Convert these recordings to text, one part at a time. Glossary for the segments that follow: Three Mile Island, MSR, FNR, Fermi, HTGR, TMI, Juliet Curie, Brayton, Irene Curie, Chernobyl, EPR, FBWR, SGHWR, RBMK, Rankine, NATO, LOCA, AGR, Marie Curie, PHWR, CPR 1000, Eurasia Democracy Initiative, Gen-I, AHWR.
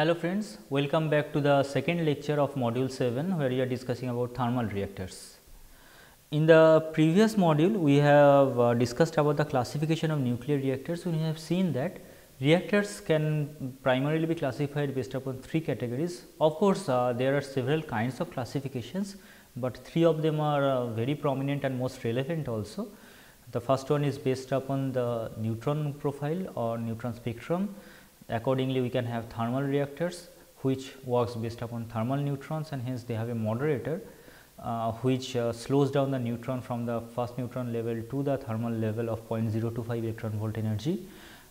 Hello friends, welcome back to the second lecture of module 7, where we are discussing about thermal reactors. In the previous module, we have discussed about the classification of nuclear reactors. We have seen that reactors can primarily be classified based upon three categories. Of course, there are several kinds of classifications, but three of them are very prominent and most relevant also. The first one is based upon the neutron profile or neutron spectrum. Accordingly, we can have thermal reactors which works based upon thermal neutrons, and hence they have a moderator which slows down the neutron from the first neutron level to the thermal level of 0.025 electron volt energy.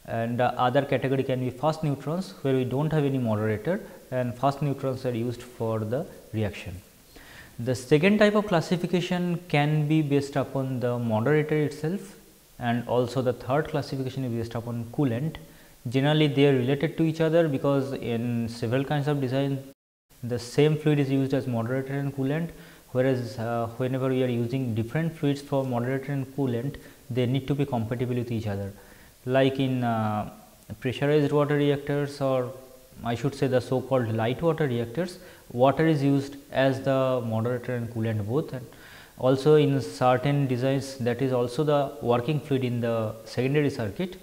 And other category can be fast neutrons, where we do not have any moderator, and fast neutrons are used for the reaction. The second type of classification can be based upon the moderator itself, and also the third classification is based upon coolant. Generally, they are related to each other because in several kinds of design, the same fluid is used as moderator and coolant, whereas whenever we are using different fluids for moderator and coolant, they need to be compatible with each other. Like in pressurized water reactors, or I should say the so called light water reactors, water is used as the moderator and coolant both, and also in certain designs that is also the working fluid in the secondary circuit.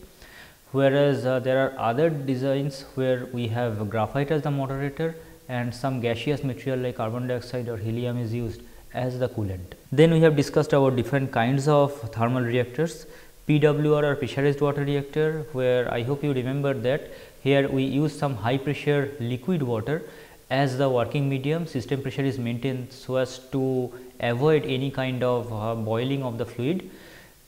Whereas, there are other designs where we have graphite as the moderator and some gaseous material like carbon dioxide or helium is used as the coolant. Then we have discussed about different kinds of thermal reactors. PWR or pressurized water reactor, where I hope you remember that here we use some high pressure liquid water as the working medium. System pressure is maintained so as to avoid any kind of boiling of the fluid,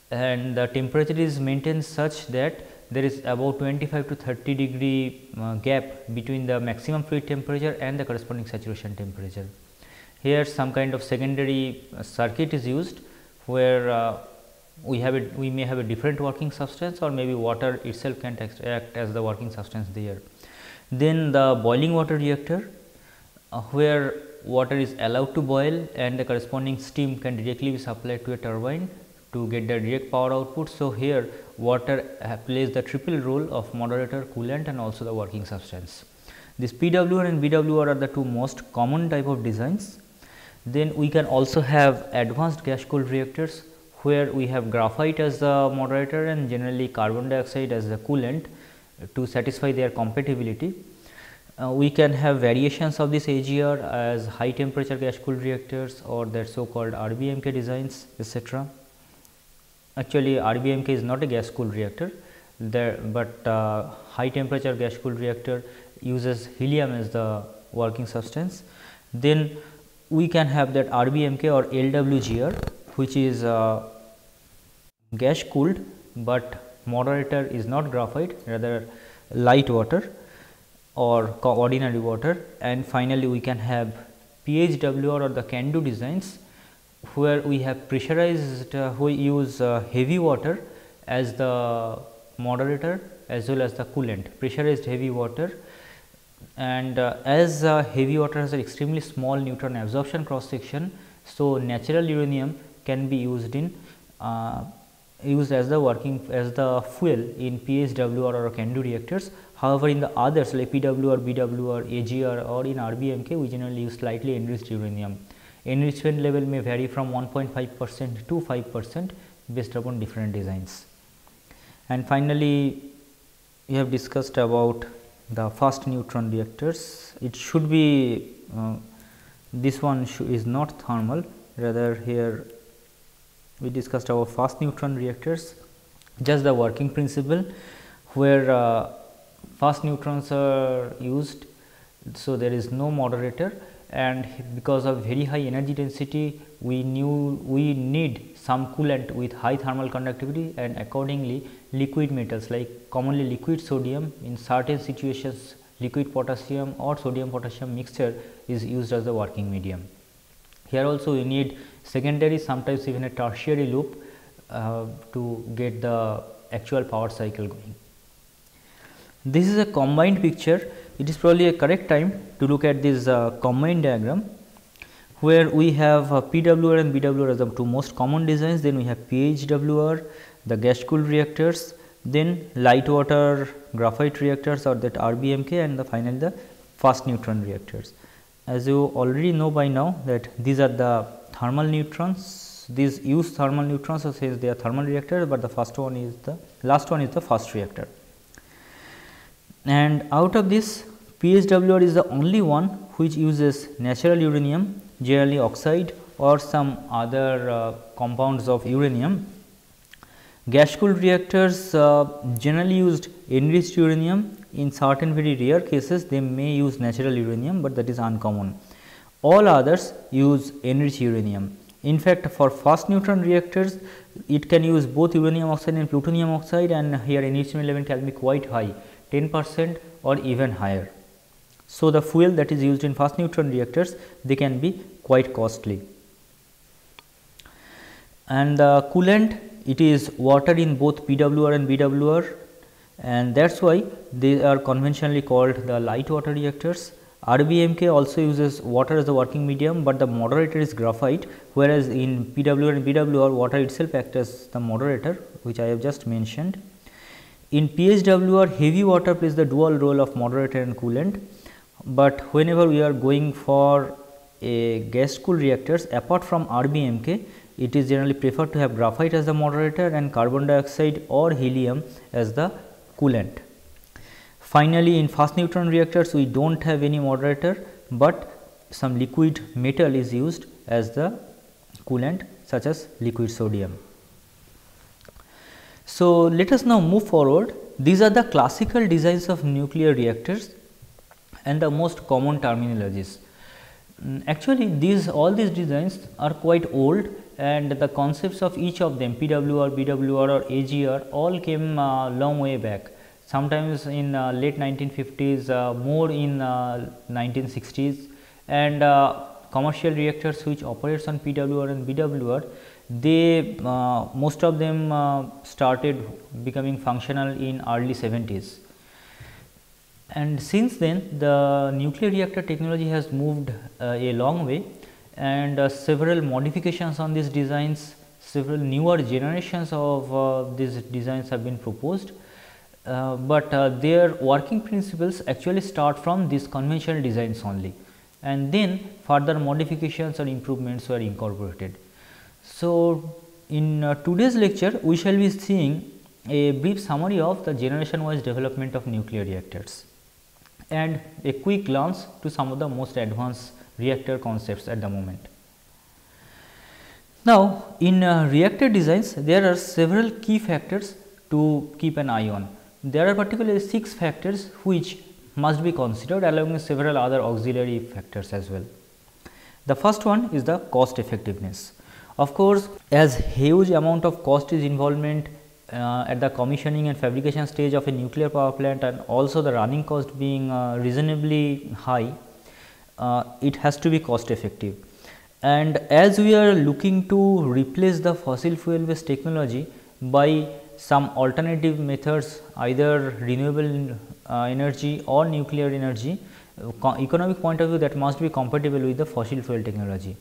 and the temperature is maintained such that there is about 25 to 30 degree gap between the maximum fluid temperature and the corresponding saturation temperature. Here some kind of secondary circuit is used, where we may have a different working substance, or maybe water itself can act as the working substance there. Then the boiling water reactor, where water is allowed to boil and the corresponding steam can directly be supplied to a turbine to get the direct power output. So, here water plays the triple role of moderator, coolant, and also the working substance. This PWR and BWR are the two most common type of designs. Then we can also have advanced gas cooled reactors, where we have graphite as the moderator and generally carbon dioxide as the coolant to satisfy their compatibility. We can have variations of this AGR as high temperature gas cooled reactors, or their so called RBMK designs, etc. Actually, RBMK is not a gas cooled reactor, but high temperature gas cooled reactor uses helium as the working substance. Then we can have that RBMK or LWGR, which is gas cooled, but moderator is not graphite, rather light water or ordinary water. And finally, we can have PHWR or the CANDU designs, where we have pressurized, we use heavy water as the moderator as well as the coolant, pressurized heavy water. And as heavy water has an extremely small neutron absorption cross section, so natural uranium can be used in used as the fuel in PHWR or CANDU reactors. However, in the others like PWR, BWR, AGR, or in RBMK, we generally use slightly enriched uranium. Enrichment level may vary from 1.5% to 5% based upon different designs. And finally, we have discussed about the fast neutron reactors. It should be this one is not thermal, rather here we discussed our fast neutron reactors, just the working principle, where fast neutrons are used. So, there is no moderator, and because of very high energy density, we need some coolant with high thermal conductivity, and accordingly liquid metals like commonly liquid sodium, in certain situations liquid potassium or sodium potassium mixture is used as the working medium. Here also we need secondary, sometimes even a tertiary loop to get the actual power cycle going. This is a combined picture. It is probably a correct time to look at this combined diagram, where we have PWR and BWR as the two most common designs. Then we have PHWR, the gas cooled reactors, then light water graphite reactors or that RBMK, and the finally the fast neutron reactors. As you already know by now that these are the thermal neutrons, these use thermal neutrons, so since they are thermal reactors, but the first one is the last one is the fast reactor. And out of this, PHWR is the only one which uses natural uranium, generally oxide or some other compounds of uranium. Gas cooled reactors generally used enriched uranium. In certain very rare cases, they may use natural uranium, but that is uncommon. All others use enriched uranium. In fact, for fast neutron reactors, it can use both uranium oxide and plutonium oxide, and here enrichment level can be quite high, 10% or even higher. So, the fuel that is used in fast neutron reactors, they can be quite costly. And the coolant, it is water in both PWR and BWR, and that is why they are conventionally called the light water reactors. RBMK also uses water as the working medium, but the moderator is graphite, whereas in PWR and BWR, water itself acts as the moderator, which I have just mentioned. In PHWR, heavy water plays the dual role of moderator and coolant, but whenever we are going for a gas cooled reactors, apart from RBMK, it is generally preferred to have graphite as the moderator and carbon dioxide or helium as the coolant. Finally, in fast neutron reactors, we do not have any moderator, but some liquid metal is used as the coolant, such as liquid sodium. So, let us now move forward. These are the classical designs of nuclear reactors and the most common terminologies. Actually, all these designs are quite old, and the concepts of each of them, PWR, BWR or AGR, all came long way back, sometimes in late 1950s, more in 1960s, and commercial reactors which operates on PWR and BWR, they most of them started becoming functional in early 70s. And since then, the nuclear reactor technology has moved a long way, and several modifications on these designs, several newer generations of these designs have been proposed, but their working principles actually start from these conventional designs only, and then further modifications or improvements were incorporated. So, in today's lecture, we shall be seeing a brief summary of the generation wise development of nuclear reactors and a quick glance to some of the most advanced reactor concepts at the moment. Now, in reactor designs, there are several key factors to keep an eye on. There are particularly 6 factors which must be considered, along with several other auxiliary factors as well. The first one is the cost effectiveness. Of course, as huge amount of cost is involvement at the commissioning and fabrication stage of a nuclear power plant, and also the running cost being reasonably high, it has to be cost effective. And as we are looking to replace the fossil fuel based technology by some alternative methods, either renewable energy or nuclear energy, economic point of view, that must be compatible with the fossil fuel technology.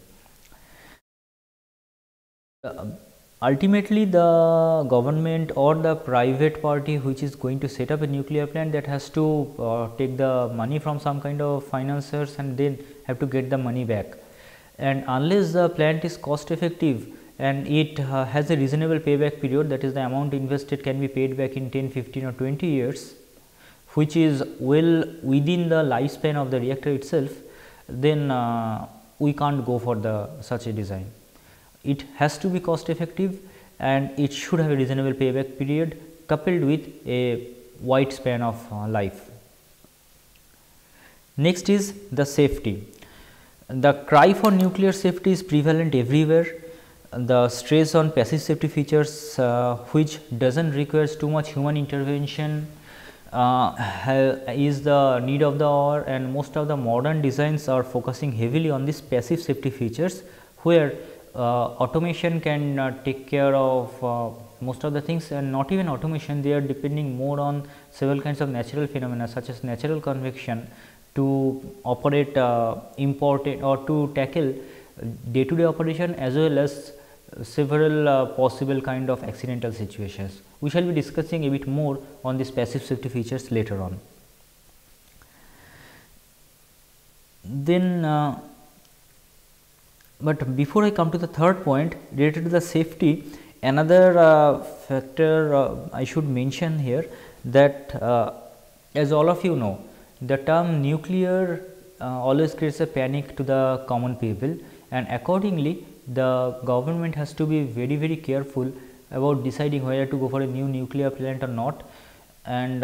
Ultimately, the government or the private party which is going to set up a nuclear plant, that has to take the money from some kind of financiers and then have to get the money back. And unless the plant is cost effective and it has a reasonable payback period, that is the amount invested can be paid back in 10, 15 or 20 years, which is well within the lifespan of the reactor itself, then we can't go for such a design. It has to be cost effective and it should have a reasonable payback period coupled with a wide span of life. Next is the safety. The cry for nuclear safety is prevalent everywhere. The stress on passive safety features which does not require too much human intervention is the need of the hour, and most of the modern designs are focusing heavily on these passive safety features, where automation can take care of most of the things, and not even automation, they are depending more on several kinds of natural phenomena such as natural convection to operate important or to tackle day to day operation, as well as several possible kind of accidental situations. We shall be discussing a bit more on these passive safety features later on. Then, but before I come to the third point related to the safety, another factor I should mention here that as all of you know, the term nuclear always creates a panic to the common people, and accordingly the government has to be very, very careful about deciding whether to go for a new nuclear plant or not. And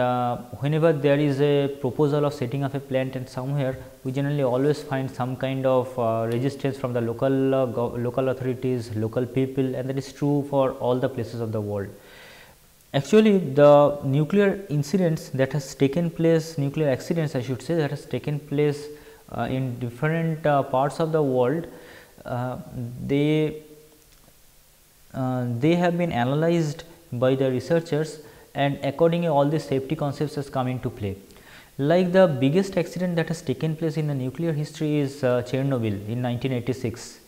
whenever there is a proposal of setting up a plant and somewhere, we generally always find some kind of resistance from the local authorities, local people, and that is true for all the places of the world. Actually, the nuclear incidents that has taken place, nuclear accidents I should say, that has taken place in different parts of the world, they have been analyzed by the researchers, and accordingly all these safety concepts has come into play. Like the biggest accident that has taken place in the nuclear history is Chernobyl in 1986,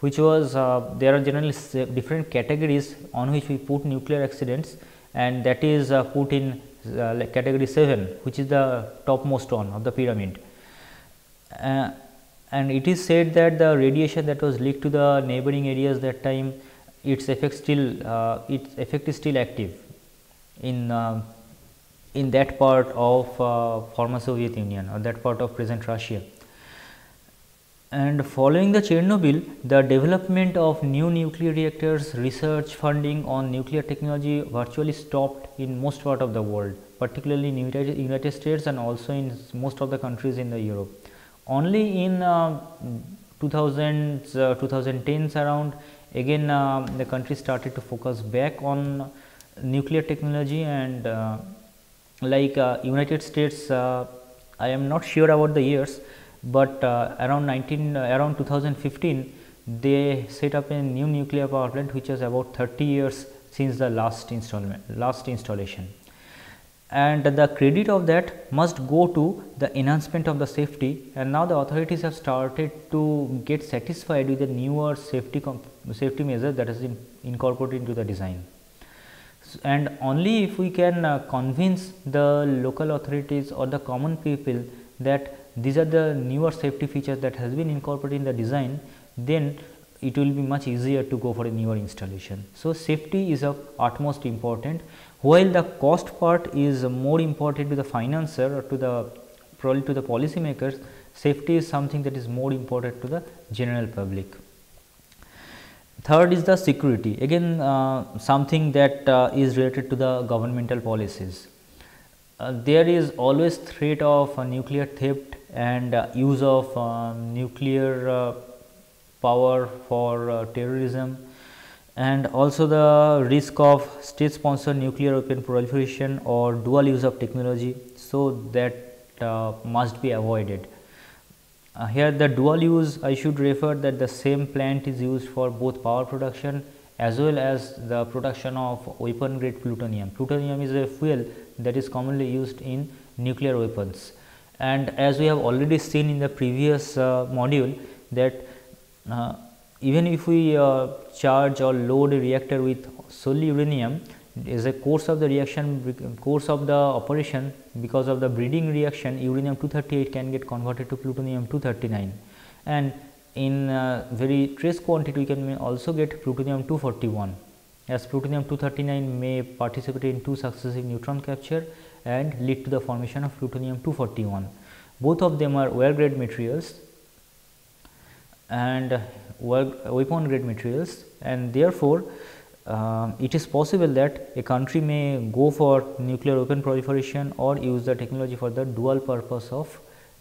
which was there are generally different categories on which we put nuclear accidents, and that is put in like category 7, which is the topmost one of the pyramid. And it is said that the radiation that was leaked to the neighboring areas that time, its effect is still active in that part of former Soviet Union or that part of present Russia. And following the Chernobyl, the development of new nuclear reactors, research funding on nuclear technology virtually stopped in most part of the world, particularly in United States and also in most of the countries in the Europe. Only in 2010s around, again the country started to focus back on nuclear technology. And like United States, I am not sure about the years, but around 2015 they set up a new nuclear power plant, which is about 30 years since the last installation. And the credit of that must go to the enhancement of the safety, and now the authorities have started to get satisfied with the newer safety measures that has been incorporated into the design. And only if we can convince the local authorities or the common people that these are the newer safety features that has been incorporated in the design, then it will be much easier to go for a newer installation. So, safety is of utmost importance, while the cost part is more important to the financer or to the probably to the policy makers. Safety is something that is more important to the general public. Third is the security, again something that is related to the governmental policies. There is always threat of nuclear theft and use of nuclear power for terrorism, and also the risk of state sponsored nuclear weapon proliferation or dual use of technology. So, that must be avoided. Here the dual use, I should refer that the same plant is used for both power production as well as the production of weapon grade plutonium. Plutonium is a fuel that is commonly used in nuclear weapons, and as we have already seen in the previous module that even if we charge or load a reactor with solely uranium, as a course of the reaction, course of the operation, because of the breeding reaction, uranium 238 can get converted to plutonium 239, and in very trace quantity we can also get plutonium 241, as plutonium 239 may participate in two successive neutron capture and lead to the formation of plutonium 241. Both of them are wear grade materials and weapon grade materials, and therefore, it is possible that a country may go for nuclear weapon proliferation or use the technology for the dual purpose of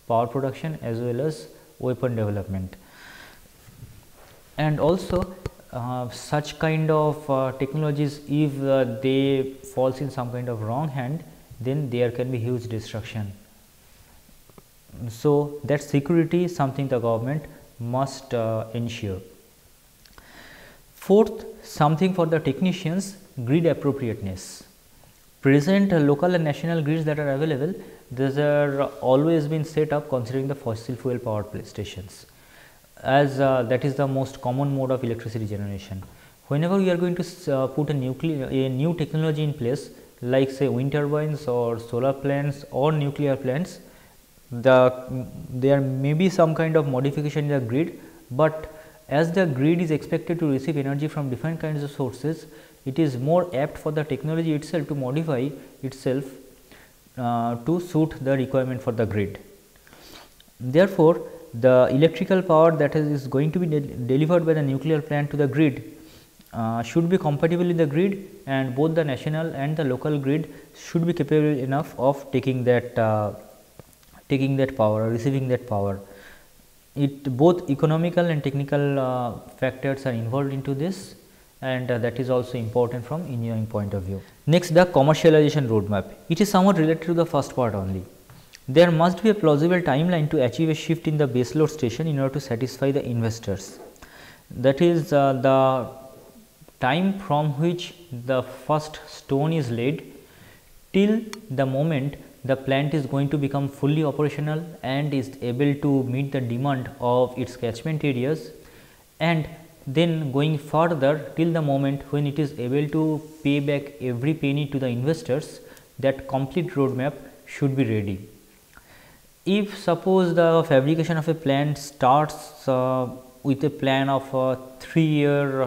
power production as well as weapon development. And also such kind of technologies, if they falls in some kind of wrong hand, then there can be huge destruction. So, that security is something the government must ensure. Fourth, something for the technicians, grid appropriateness. Present local and national grids that are available, these are always been set up considering the fossil fuel power stations, as that is the most common mode of electricity generation. Whenever we are going to put a new technology in place, like say wind turbines or solar plants or nuclear plants, there may be some kind of modification in the grid, but as the grid is expected to receive energy from different kinds of sources, it is more apt for the technology itself to modify itself to suit the requirement for the grid. Therefore, the electrical power that is going to be delivered by the nuclear plant to the grid should be compatible in the grid, and both the national and the local grid should be capable enough of taking that power or receiving that power. Both economical and technical factors are involved into this, and that is also important from engineering point of view. Next, the commercialization roadmap. It is somewhat related to the first part only. There must be a plausible timeline to achieve a shift in the baseload station in order to satisfy the investors. That is the time from which the first stone is laid till the moment the plant is going to become fully operational and is able to meet the demand of its catchment areas, and then going further till the moment when it is able to pay back every penny to the investors. That complete roadmap should be ready. If suppose the fabrication of a plant starts with a plan of a 3-year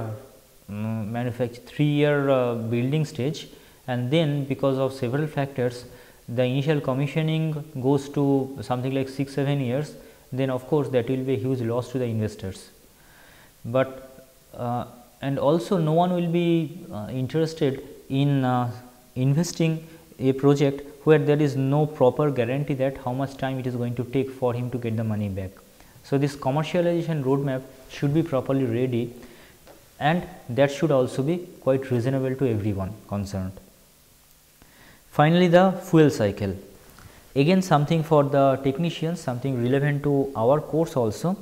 building stage, and then because of several factors the initial commissioning goes to something like 6-7 years, then of course that will be a huge loss to the investors. But and also no one will be interested in investing a project where there is no proper guarantee that how much time it is going to take for him to get the money back. So, this commercialization roadmap should be properly ready, and that should also be quite reasonable to everyone concerned. Finally, the fuel cycle. Again, something for the technicians, something relevant to our course also.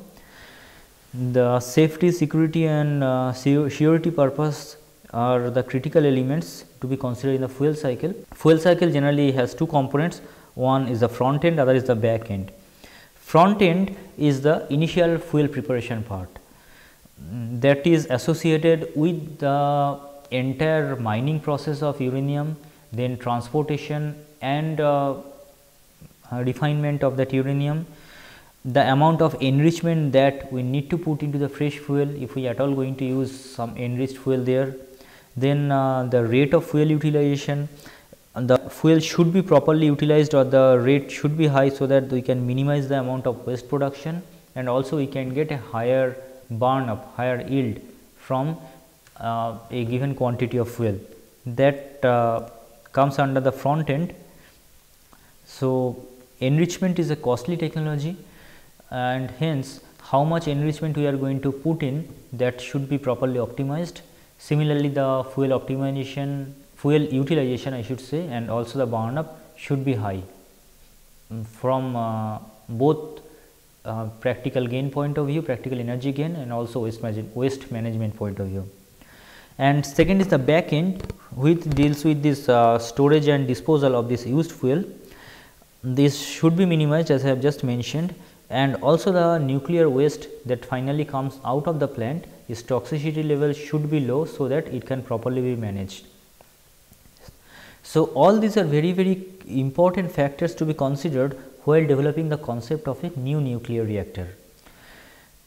The safety, security and surety purpose are the critical elements to be considered in the fuel cycle. Fuel cycle generally has two components, one is the front end, other is the back end. Front end is the initial fuel preparation part that is associated with the entire mining process of uranium, then transportation and refinement of that uranium, the amount of enrichment that we need to put into the fresh fuel if we at all going to use some enriched fuel there, then the rate of fuel utilization. The fuel should be properly utilized or the rate should be high so that we can minimize the amount of waste production, and also we can get a higher burn up, higher yield from a given quantity of fuel that comes under the front end. So, enrichment is a costly technology, and hence how much enrichment we are going to put in, that should be properly optimized. Similarly, the fuel optimization, fuel utilization I should say, and also the burn up should be high from both practical gain point of view, practical energy gain, and also waste management point of view. And second is the back end, which deals with this storage and disposal of this used fuel. This should be minimized as I have just mentioned, and also the nuclear waste that finally comes out of the plant, its toxicity level should be low so that it can properly be managed. So, all these are very, very important factors to be considered while developing the concept of a new nuclear reactor.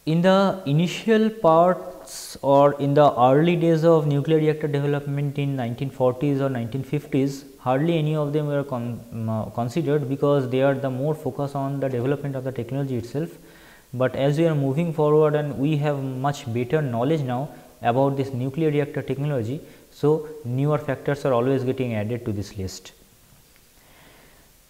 In the initial parts or in the early days of nuclear reactor development in 1940s or 1950s, hardly any of them were considered because they are the more focus on the development of the technology itself. But as we are moving forward and we have much better knowledge now about this nuclear reactor technology, so newer factors are always getting added to this list.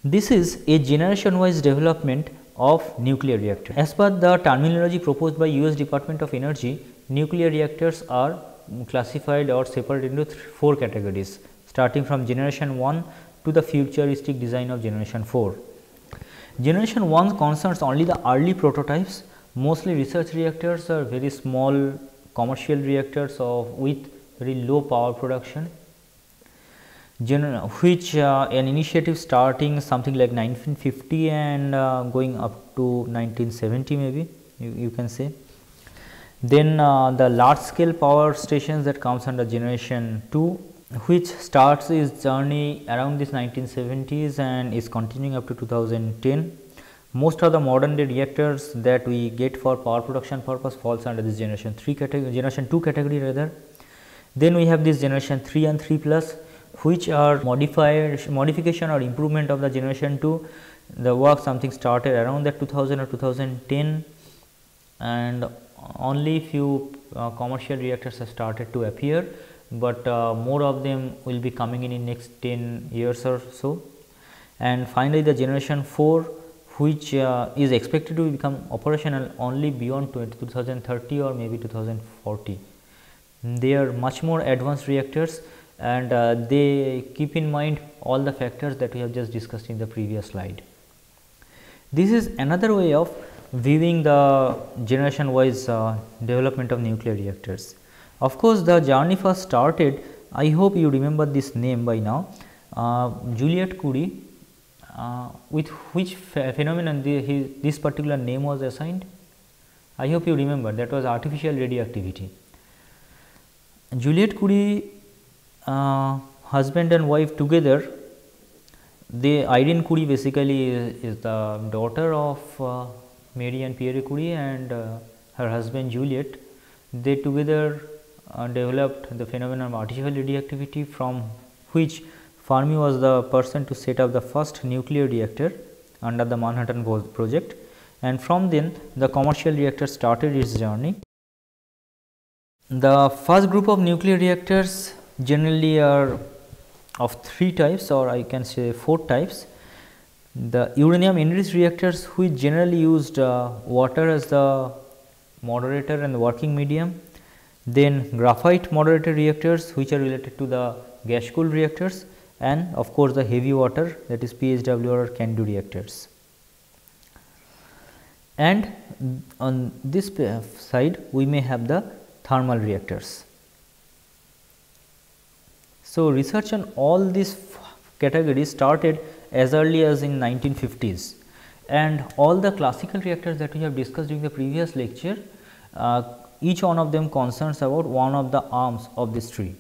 This is a generation wise development of nuclear reactor. As per the terminology proposed by US Department of Energy, nuclear reactors are classified or separated into 4 categories, starting from generation 1 to the futuristic design of generation 4. Generation 1 concerns only the early prototypes, mostly research reactors or very small commercial reactors with very low power production, which an initiative starting something like 1950 and going up to 1970 maybe you can say. Then the large scale power stations that comes under generation 2, which starts its journey around this 1970s and is continuing up to 2010. Most of the modern day reactors that we get for power production purpose falls under this generation 3 category, generation 2 category rather. Then we have this generation 3 and 3 plus, which are modification or improvement of the generation 2. The work something started around the 2000 or 2010, and only few commercial reactors have started to appear, but more of them will be coming in next 10 years or so. And finally, the generation 4, which is expected to become operational only beyond 2030 or maybe 2040. They are much more advanced reactors, and they keep in mind all the factors that we have just discussed in the previous slide. This is another way of viewing the generation wise development of nuclear reactors. Of course, the journey first started, I hope you remember this name by now, Juliet Curie, with which phenomenon this particular name was assigned. I hope you remember, that was artificial radioactivity. Juliet Curie, husband and wife together, they, Irene Curie basically is the daughter of Marie and Pierre Curie, and her husband Juliet. They together developed the phenomenon of artificial radioactivity, from which Fermi was the person to set up the first nuclear reactor under the Manhattan Project, and from then the commercial reactor started its journey. The first group of nuclear reactors generally are of 3 types, or I can say 4 types. The uranium enriched reactors, which generally used water as the moderator and working medium. Then graphite moderator reactors, which are related to the gas cooled reactors, and of course the heavy water, that is PHWR or CANDU reactors. And on this side we may have the thermal reactors. So, research on all these categories started as early as in 1950s, and all the classical reactors that we have discussed during the previous lecture, each one of them concerns about one of the arms of this tree.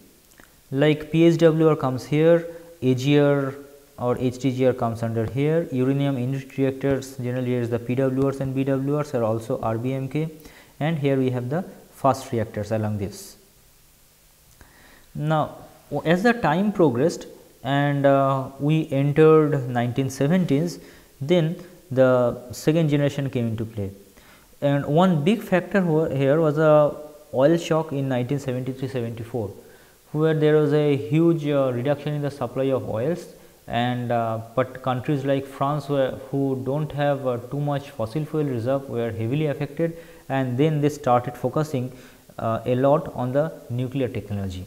Like PHWR comes here, AGR or HTGR comes under here, uranium enriched reactors generally is the PWRs and BWRs are also RBMK, and here we have the fast reactors along this. Now, as the time progressed and we entered 1970s, then the second generation came into play, and one big factor here was a oil shock in 1973-74, where there was a huge reduction in the supply of oils, and but countries like France, who do not have too much fossil fuel reserve, were heavily affected, and then they started focusing a lot on the nuclear technology.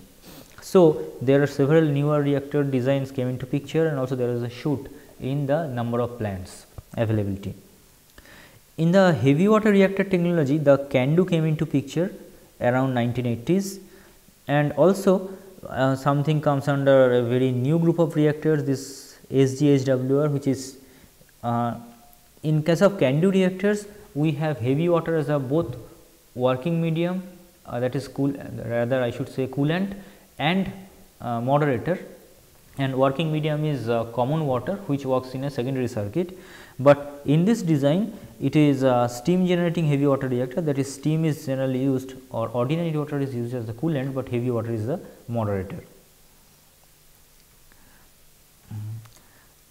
So, there are several newer reactor designs came into picture, and also there is a shoot in the number of plants availability. In the heavy water reactor technology, the CANDU came into picture around 1980s, and also something comes under a very new group of reactors, this SGHWR, which is in case of CANDU reactors, we have heavy water as a both working medium, that is coolant and moderator, and working medium is common water, which works in a secondary circuit. But in this design, it is a steam generating heavy water reactor, that is steam is generally used, or ordinary water is used as the coolant, but heavy water is the moderator.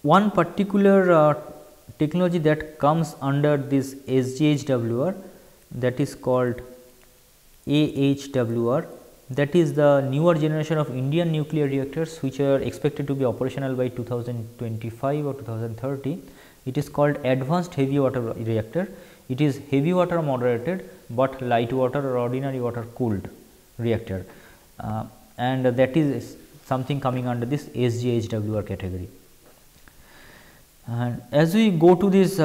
One particular technology that comes under this SGHWR, that is called AHWR, that is the newer generation of Indian nuclear reactors, which are expected to be operational by 2025 or 2030. It is called advanced heavy water reactor. It is heavy water moderated, but light water or ordinary water cooled reactor, and that is something coming under this SGHWR category. And as we go to these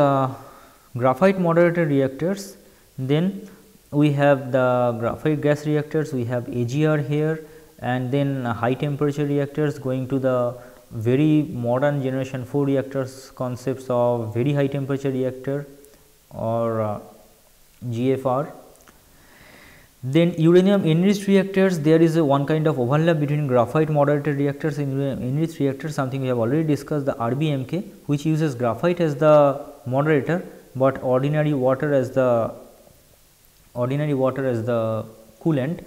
graphite moderated reactors, then we have the graphite gas reactors, we have AGR here, and then high temperature reactors, going to the very modern generation 4 reactors concepts of very high temperature reactor or GFR. Then uranium enriched reactors, there is a one kind of overlap between graphite moderated reactors and uranium enriched reactors, something we have already discussed, the RBMK, which uses graphite as the moderator but ordinary water as the coolant,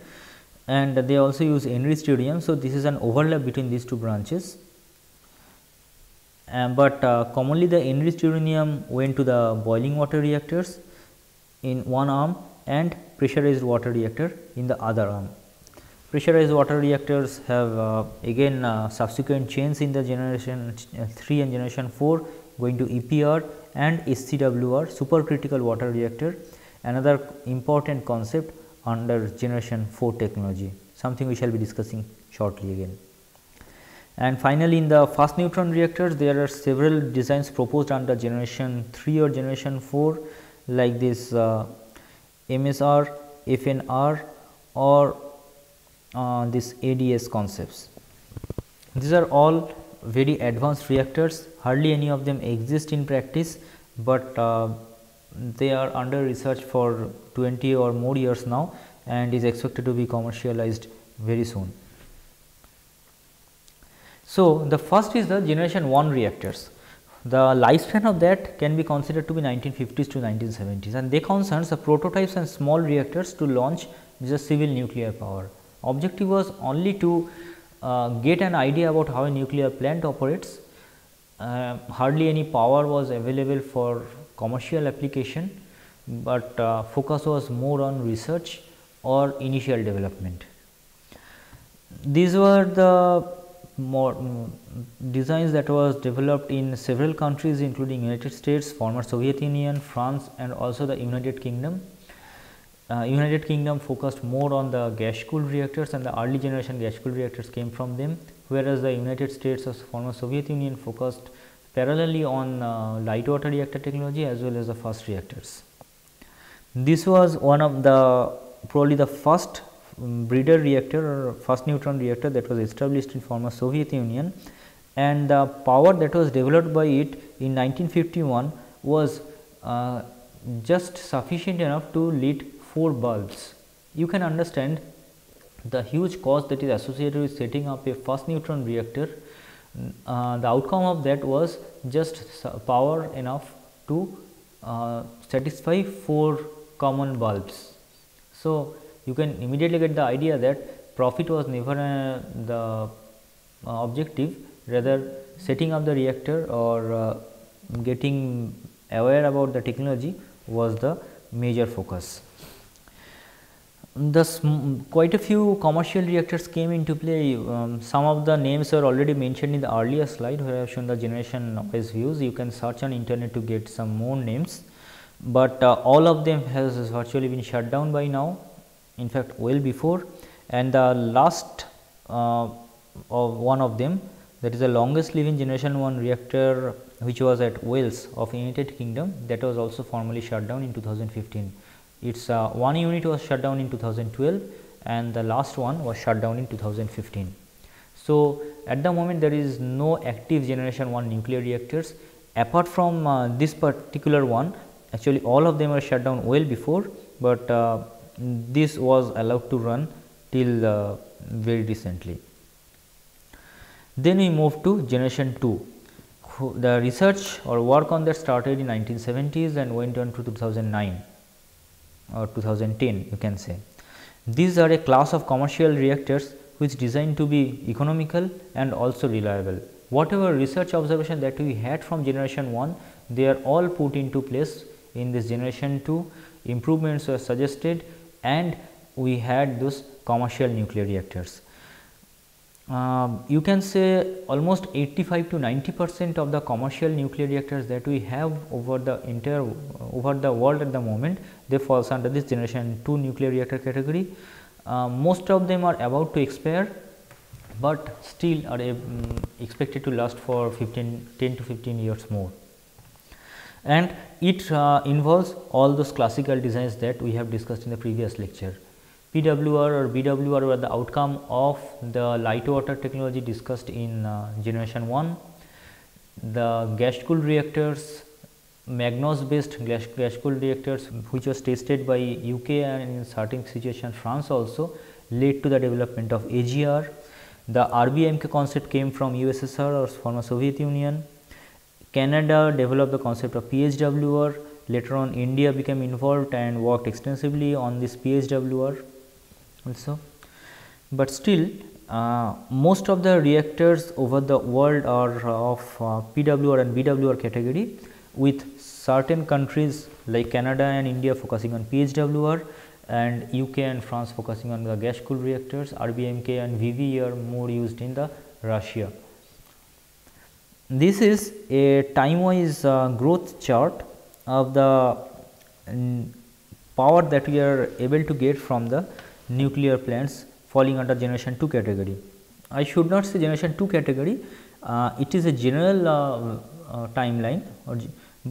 and they also use enriched uranium. So, this is an overlap between these two branches, but commonly the enriched uranium went to the boiling water reactors in one arm and pressurized water reactor in the other arm. Pressurized water reactors have again subsequent chains in the generation 3 and generation 4 going to EPR and SCWR, supercritical water reactor, another important concept under generation 4 technology, something we shall be discussing shortly again. And finally, in the fast neutron reactors, there are several designs proposed under generation 3 or generation 4, like this MSR, FNR, or this ADS concepts. These are all very advanced reactors, hardly any of them exist in practice, but they are under research for 20 or more years now and is expected to be commercialized very soon. So, the first is the generation 1 reactors. The lifespan of that can be considered to be 1950s to 1970s, and they concerns the prototypes and small reactors to launch the civil nuclear power. Objective was only to get an idea about how a nuclear plant operates. Hardly any power was available for commercial application, but focus was more on research or initial development. These were the more designs that was developed in several countries, including United States, former Soviet Union, France, and also the United Kingdom. United Kingdom focused more on the gas cooled reactors, and the early generation gas cooled reactors came from them, whereas the United States or former Soviet Union focused parallelly on light water reactor technology as well as the fast reactors. This was one of the probably the first breeder reactor or fast neutron reactor that was established in former Soviet Union, and the power that was developed by it in 1951 was just sufficient enough to lit 4 bulbs. You can understand the huge cost that is associated with setting up a fast neutron reactor. The outcome of that was just power enough to satisfy 4 common bulbs. So, you can immediately get the idea that profit was never the objective, rather setting up the reactor or getting aware about the technology was the major focus. Quite a few commercial reactors came into play. Some of the names are already mentioned in the earlier slide where I have shown the generation wise views. You can search on internet to get some more names, but all of them has virtually been shut down by now, in fact well before, and the last of one of them, that is the longest living generation 1 reactor, which was at Wales of United Kingdom, that was also formally shut down in 2015. Its one unit was shut down in 2012 and the last one was shut down in 2015. So, at the moment there is no active generation 1 nuclear reactors apart from this particular one. Actually all of them were shut down well before, but this was allowed to run till very recently. Then we move to generation 2. The research or work on that started in 1970s and went on to 2009. Or 2010, you can say. These are a class of commercial reactors which designed to be economical and also reliable. Whatever research observation that we had from generation 1, they are all put into place in this generation 2. Improvements were suggested and we had those commercial nuclear reactors. You can say almost 85% to 90% of the commercial nuclear reactors that we have over the entire world at the moment, they falls under this generation 2 nuclear reactor category. Most of them are about to expire, but still are expected to last for 10 to 15 years more, and it involves all those classical designs that we have discussed in the previous lecture. PWR or BWR were the outcome of the light water technology discussed in generation 1. The gas cooled reactors, Magnus based gas cooled reactors, which was tested by UK and in certain situations France also, led to the development of AGR. The RBMK concept came from USSR or former Soviet Union. Canada developed the concept of PHWR, Later on, India became involved and worked extensively on this PHWR also. But still, most of the reactors over the world are of PWR and BWR category, with certain countries like Canada and India focusing on PHWR, and UK and France focusing on the gas cooled reactors. RBMK and VV are more used in the Russia. This is a time wise growth chart of the power that we are able to get from the nuclear plants falling under generation 2 category. I should not say generation 2 category, it is a general timeline,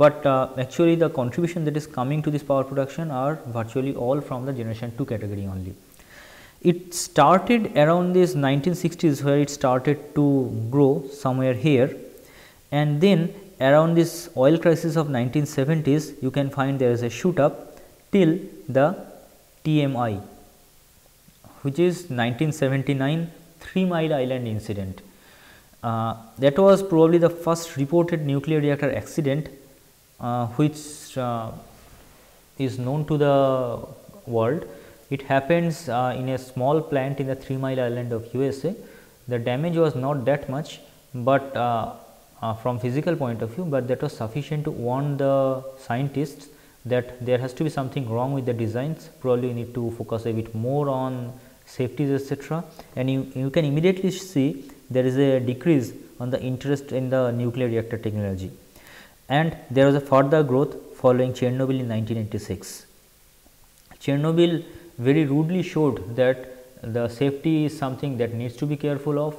but actually the contribution that is coming to this power production are virtually all from the generation 2 category only. It started around this 1960s, where it started to grow somewhere here, and then around this oil crisis of 1970s, you can find there is a shoot up till the TMI, which is 1979 Three Mile Island incident. That was probably the first reported nuclear reactor accident which is known to the world. It happens in a small plant in the 3 Mile Island of USA. The damage was not that much, but from physical point of view, but that was sufficient to warn the scientists that there has to be something wrong with the designs. Probably you need to focus a bit more on safeties, etc. And you can immediately see there is a decrease on the interest in the nuclear reactor technology. And there was a further growth following Chernobyl in 1986. Chernobyl very rudely showed that the safety is something that needs to be careful of,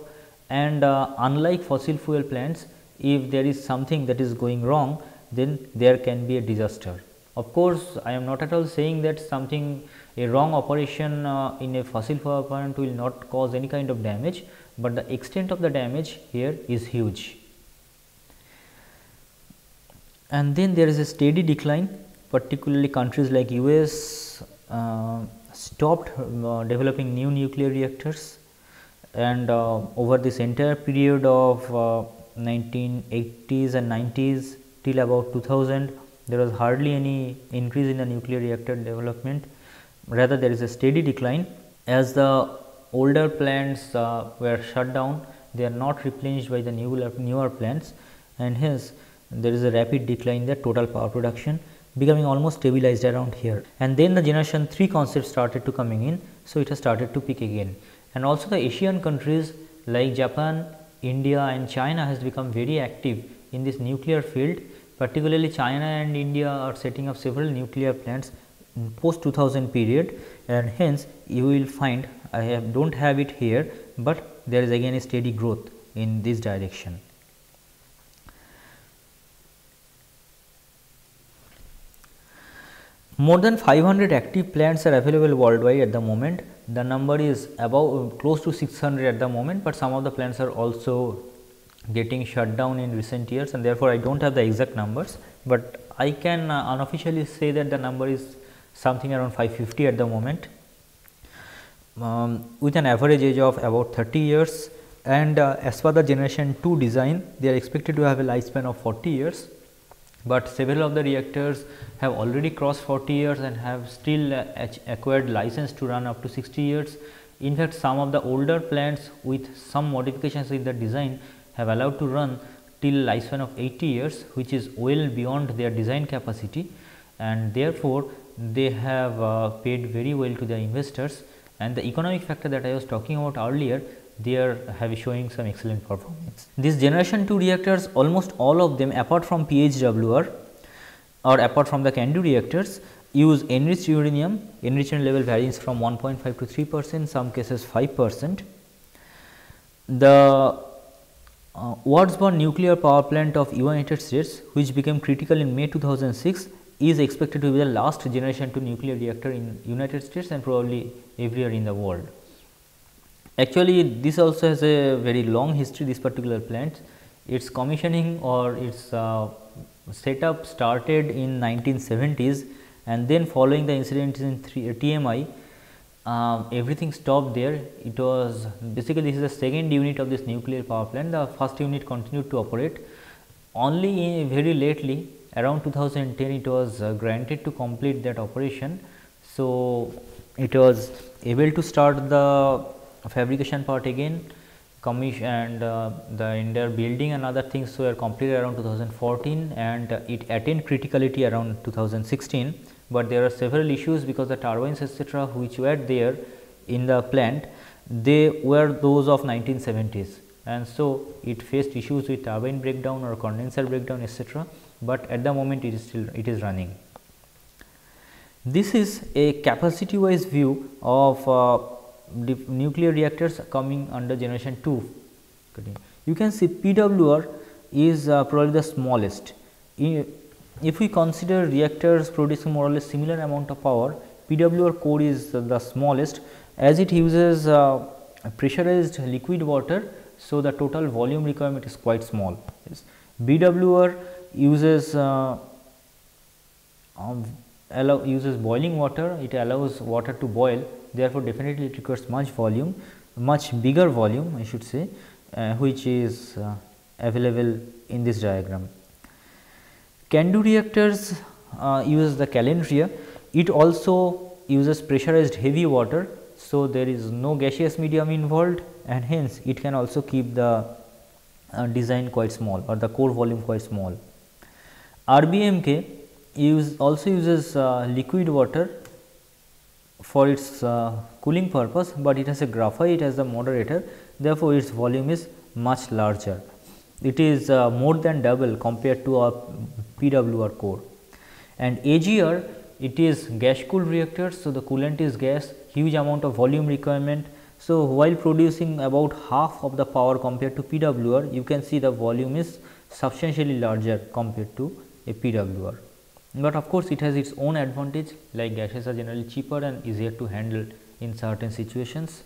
and unlike fossil fuel plants, if there is something that is going wrong, then there can be a disaster. Of course, I am not at all saying that a wrong operation in a fossil fuel plant will not cause any kind of damage, but the extent of the damage here is huge. And then there is a steady decline, particularly countries like US stopped developing new nuclear reactors, and over this entire period of 1980s and 90s till about 2000, there was hardly any increase in the nuclear reactor development. Rather, there is a steady decline. As the older plants were shut down, they are not replenished by the newer plants, and hence there is a rapid decline in the total power production, becoming almost stabilized around here. And then the generation 3 concept started to coming in, so it has started to peak again. And also the Asian countries like Japan, India and China has become very active in this nuclear field. Particularly China and India are setting up several nuclear plants in post 2000 period, and hence you will find, I do not have it here, but there is again a steady growth in this direction. More than 500 active plants are available worldwide at the moment. The number is above close to 600 at the moment, but some of the plants are also getting shut down in recent years, and therefore I do not have the exact numbers, but I can unofficially say that the number is something around 550 at the moment, with an average age of about 30 years. And as per the generation 2 design, they are expected to have a lifespan of 40 years, but several of the reactors have already crossed 40 years and have still acquired license to run up to 60 years. In fact, some of the older plants with some modifications in the design have allowed to run till lifespan of 80 years, which is well beyond their design capacity, and therefore they have paid very well to the investors, and the economic factor that I was talking about earlier, they have showing some excellent performance. These generation 2 reactors, almost all of them apart from PHWR or apart from the CANDU reactors, use enriched uranium. Enrichment level varies from 1.5 to 3%, some cases 5%. The Watts Bar nuclear power plant of United States, which became critical in May 2006, is expected to be the last generation 2 nuclear reactor in United States and probably everywhere in the world. Actually, this also has a very long history, this particular plant. Its commissioning or its setup started in 1970s, and then following the incident in TMI, everything stopped there. It was basically, this is the second unit of this nuclear power plant. The first unit continued to operate. Only very lately, around 2010 it was granted to complete that operation. So, it was able to start the fabrication part again, commission and the entire building and other things were completed around 2014 and it attained criticality around 2016, but there are several issues because the turbines etc., which were there in the plant, they were those of 1970s and so it faced issues with turbine breakdown or condenser breakdown etc., but at the moment it is still running. This is a capacity wise view of nuclear reactors coming under generation 2. You can see PWR is probably the smallest. If we consider reactors producing more or less similar amount of power, PWR core is the smallest as it uses pressurized liquid water. So, the total volume requirement is quite small. Yes. BWR uses boiling water, it allows water to boil, therefore, definitely it requires much volume, much bigger volume I should say, which is available in this diagram. CANDU reactors uses the calendria, it also uses pressurized heavy water. So, there is no gaseous medium involved and hence it can also keep the design quite small or the core volume quite small. RBMK also uses liquid water for its cooling purpose, but it has a graphite as the moderator, therefore, its volume is much larger. It is more than double compared to our PWR core. And AGR, it is gas cooled reactor. So, the coolant is gas, huge amount of volume requirement. So, while producing about half of the power compared to PWR, you can see the volume is substantially larger compared to a PWR. But of course, it has its own advantage, like gases are generally cheaper and easier to handle in certain situations,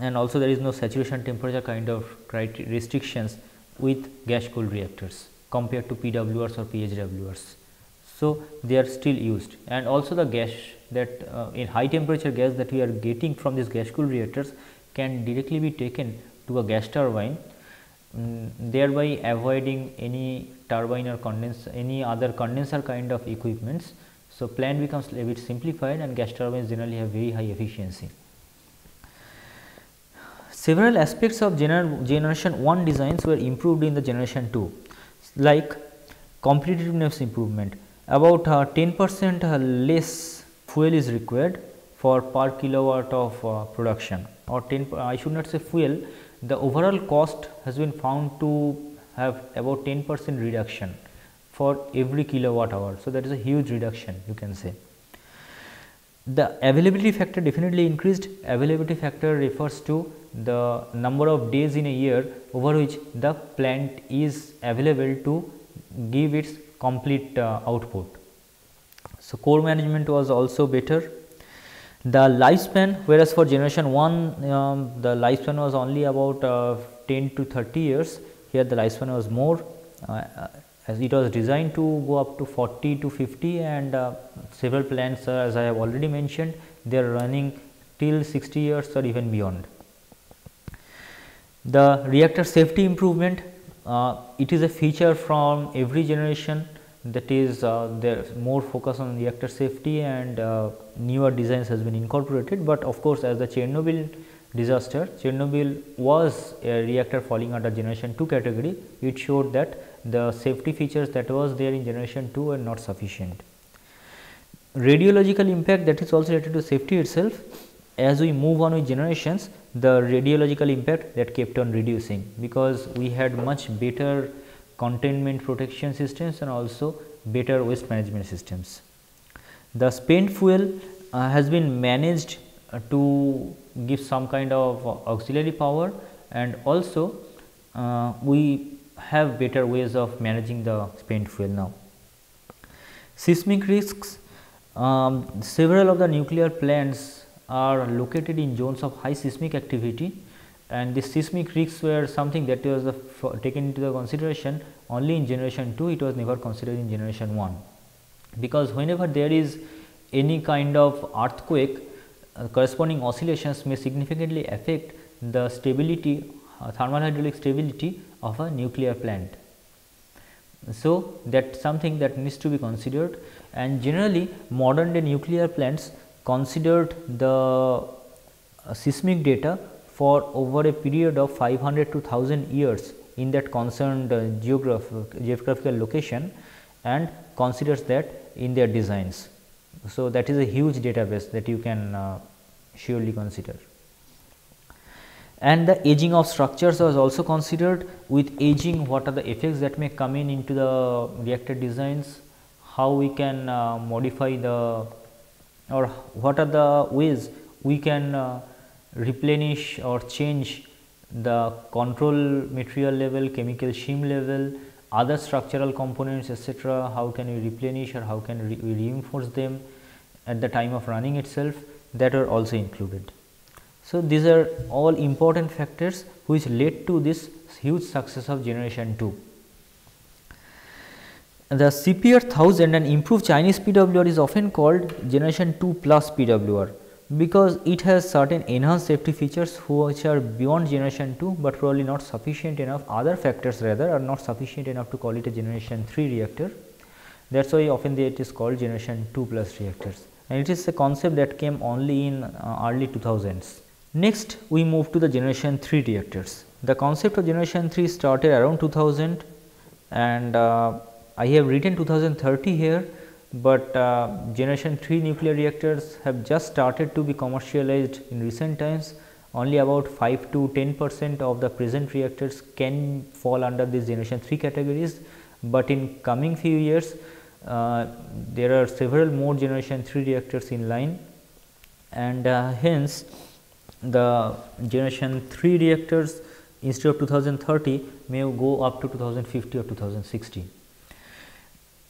and also there is no saturation temperature kind of restrictions with gas cooled reactors compared to PWRs or PHWRs. So, they are still used, and also the gas that in high temperature gas that we are getting from these gas cooled reactors can directly be taken to a gas turbine, thereby avoiding any turbine or any other condenser kind of equipments. So, plan becomes a bit simplified and gas turbines generally have very high efficiency. Several aspects of generation 1 designs were improved in the generation 2, like competitiveness improvement. About 10% less fuel is required for per kilowatt of production, or I should not say fuel, the overall cost has been found to have about 10% reduction for every kilowatt hour. So, that is a huge reduction you can say. The availability factor definitely increased. Availability factor refers to the number of days in a year over which the plant is available to give its complete output. So, core management was also better. The lifespan, whereas for generation 1 the lifespan was only about 10 to 30 years, here the lifespan was more, as it was designed to go up to 40 to 50 and several plants as I have already mentioned, they are running till 60 years or even beyond. The reactor safety improvement, it is a feature from every generation, that is there is more focus on reactor safety and newer designs has been incorporated, but of course, as the Chernobyl disaster, Chernobyl was a reactor falling under generation 2 category, it showed that the safety features that was there in generation 2 were not sufficient. Radiological impact, that is also related to safety itself. As we move on with generations, the radiological impact that kept on reducing, because we had much better containment protection systems and also better waste management systems. The spent fuel has been managed to give some kind of auxiliary power, and also we have better ways of managing the spent fuel now. Seismic risks, several of the nuclear plants are located in zones of high seismic activity, and the seismic risks were something that was taken into the consideration only in generation 2, it was never considered in generation 1. Because whenever there is any kind of earthquake, corresponding oscillations may significantly affect the stability, thermal hydraulic stability of a nuclear plant. So, that something that needs to be considered, and generally modern day nuclear plants considered the seismic data for over a period of 500 to 1000 years in that concerned geographical location, and considers that in their designs. So, that is a huge database that you can surely consider. And the aging of structures was also considered. With aging, what are the effects that may come in into the reactor designs, how we can modify the, or what are the ways we can replenish or change the control material level, chemical shim level, other structural components, etc. How can we replenish, or how can we reinforce them at the time of running itself, that are also included. So, these are all important factors which led to this huge success of generation 2. The CPR 1000 and improved Chinese PWR is often called generation 2 plus PWR, because it has certain enhanced safety features which are beyond generation 2, but probably not sufficient enough, other factors rather are not sufficient enough to call it a generation 3 reactor. That is why often it is called generation 2 plus reactors, and it is a concept that came only in early 2000s. Next, we move to the generation 3 reactors. The concept of generation 3 started around 2000, and I have written 2030 here, but generation 3 nuclear reactors have just started to be commercialized in recent times. Only about 5 to 10% of the present reactors can fall under these generation 3 categories, but in coming few years there are several more generation 3 reactors in line, and hence the generation 3 reactors instead of 2030 may go up to 2050 or 2060.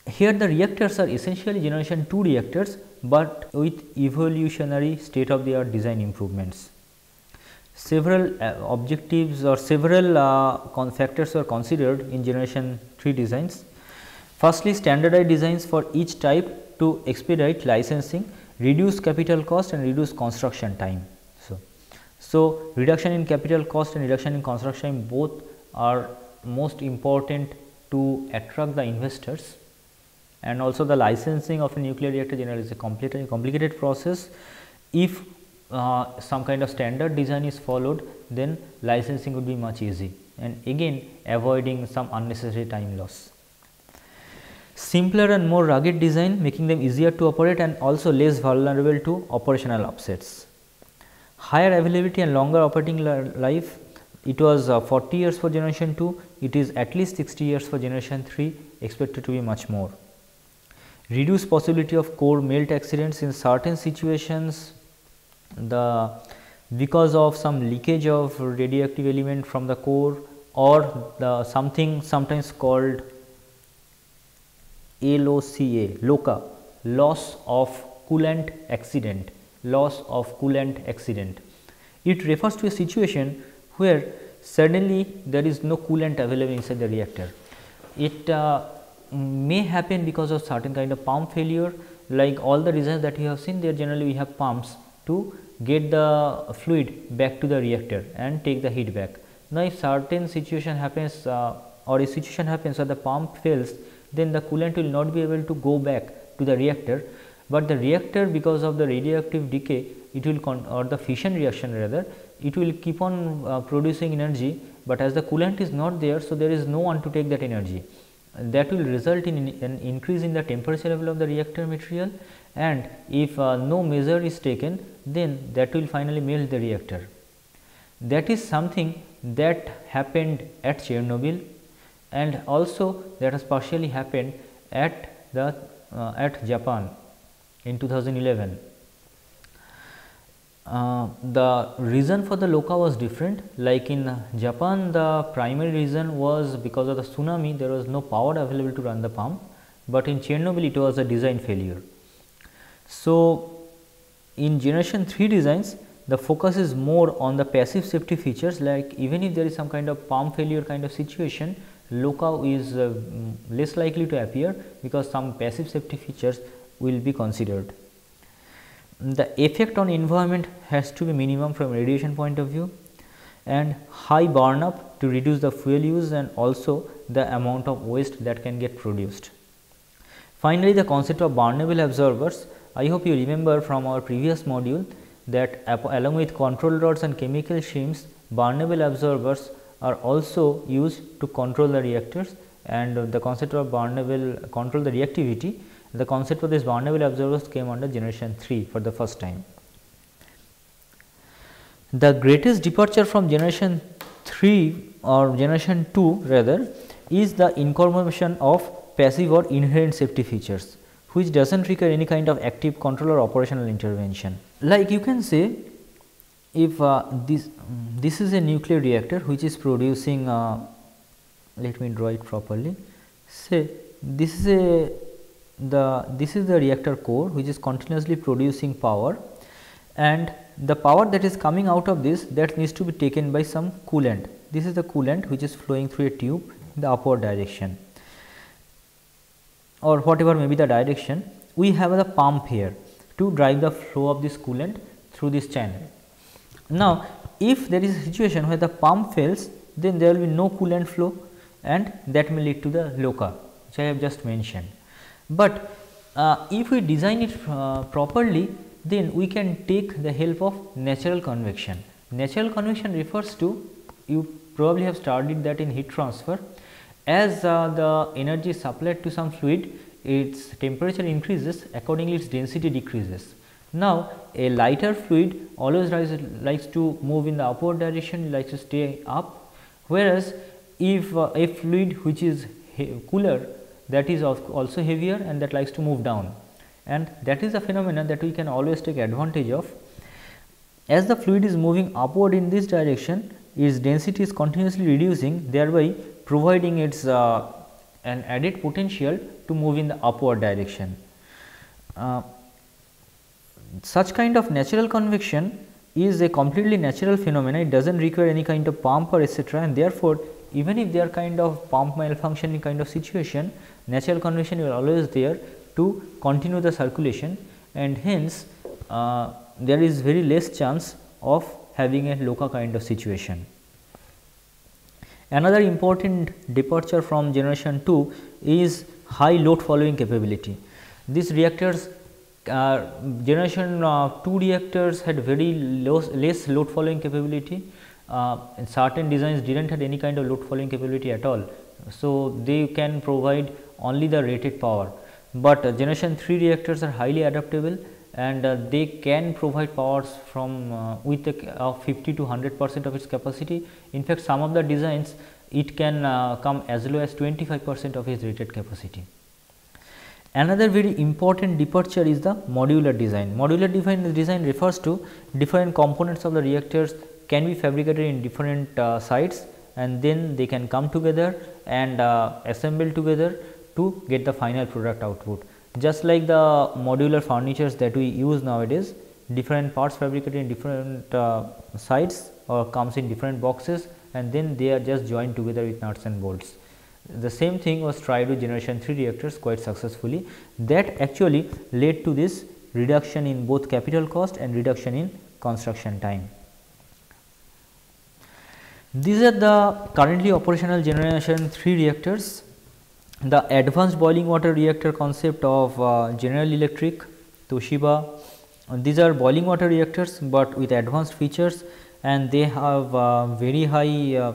Here the reactors are essentially generation 2 reactors, but with evolutionary state of the art design improvements. Several objectives or several factors are considered in generation 3 designs. Firstly, standardized designs for each type to expedite licensing, reduce capital cost and reduce construction time. So, reduction in capital cost and reduction in construction both are most important to attract the investors, and also the licensing of a nuclear reactor generally is a complicated process. If some kind of standard design is followed, then licensing would be much easy, and again avoiding some unnecessary time loss. Simpler and more rugged design, making them easier to operate and also less vulnerable to operational upsets. Higher availability and longer operating life. It was 40 years for generation 2, it is at least 60 years for generation 3, expected to be much more. Reduced possibility of core melt accidents in certain situations, because of some leakage of radioactive element from the core, or the something sometimes called LOCA, loss of coolant accident. It refers to a situation where suddenly there is no coolant available inside the reactor. It may happen because of certain kind of pump failure. Like all the designs that you have seen, there generally we have pumps to get the fluid back to the reactor and take the heat back. Now, if certain situation happens or a situation happens where the pump fails, then the coolant will not be able to go back to the reactor. But the reactor, because of the radioactive decay, it will or the fission reaction rather, it will keep on producing energy, but as the coolant is not there, so there is no one to take that energy. That will result in an increase in the temperature level of the reactor material, and if no measure is taken, then that will finally melt the reactor. That is something that happened at Chernobyl, and also that has partially happened at Japan in 2011. The reason for the LOCA was different. Like in Japan, the primary reason was because of the tsunami, there was no power available to run the pump, but in Chernobyl it was a design failure. So, in generation 3 designs, the focus is more on the passive safety features, like even if there is some kind of pump failure kind of situation, LOCA is less likely to appear because some passive safety features will be considered. The effect on environment has to be minimum from radiation point of view, and high burn up to reduce the fuel use and also the amount of waste that can get produced. Finally, the concept of burnable absorbers. I hope you remember from our previous module that along with control rods and chemical shims, burnable absorbers are also used to control the reactors, and the concept of burnable control the reactivity. The concept of this burnable absorbers came under generation 3 for the first time. The greatest departure from generation 3 or generation 2 rather is the incorporation of passive or inherent safety features, which does not require any kind of active control or operational intervention. Like you can say, if this is a nuclear reactor which is producing, let me draw it properly. Say this is the reactor core which is continuously producing power, and the power that is coming out of this that needs to be taken by some coolant. This is the coolant which is flowing through a tube in the upward direction or whatever may be the direction. We have the pump here to drive the flow of this coolant through this channel. Now, if there is a situation where the pump fails, then there will be no coolant flow and that may lead to the LOCA, which I have just mentioned. But if we design it properly, then we can take the help of natural convection. Natural convection refers to, you probably have studied that in heat transfer, as the energy is supplied to some fluid, its temperature increases, accordingly its density decreases. Now, a lighter fluid always likes to move in the upward direction, likes to stay up, whereas if a fluid which is cooler, that is also heavier and that likes to move down. And that is a phenomenon that we can always take advantage of. As the fluid is moving upward in this direction, its density is continuously reducing, thereby providing its an added potential to move in the upward direction. Such kind of natural convection is a completely natural phenomenon. It does not require any kind of pump or etc., and therefore, even if there kind of pump malfunctioning kind of situation, natural convection is always there to continue the circulation, and hence there is very less chance of having a LOCA kind of situation. Another important departure from generation 2 is high load following capability. These reactors, generation 2 reactors had very less load following capability, and certain designs did not have any kind of load following capability at all. So, they can provide only the rated power, but generation 3 reactors are highly adaptable and they can provide powers from with 50 to 100% of its capacity. In fact, some of the designs it can come as low as 25% of its rated capacity. Another very important departure is the modular design. Modular design refers to different components of the reactors can be fabricated in different sites, and then they can come together and assemble together to get the final product output. Just like the modular furnitures that we use nowadays, different parts fabricated in different sites or comes in different boxes, and then they are just joined together with nuts and bolts. The same thing was tried with generation 3 reactors quite successfully. That actually led to this reduction in both capital cost and reduction in construction time. These are the currently operational generation 3 reactors. The advanced boiling water reactor concept of General Electric, Toshiba, these are boiling water reactors, but with advanced features, and they have very high